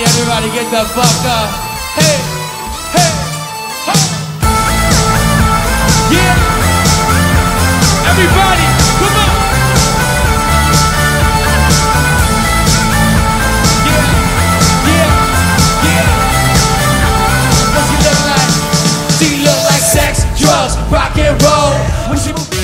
City, everybody get the fuck up. Hey, hey, ho! Yeah! Everybody, come on! Yeah, yeah, yeah. What she look like? She look like sex, drugs, rock and roll. When she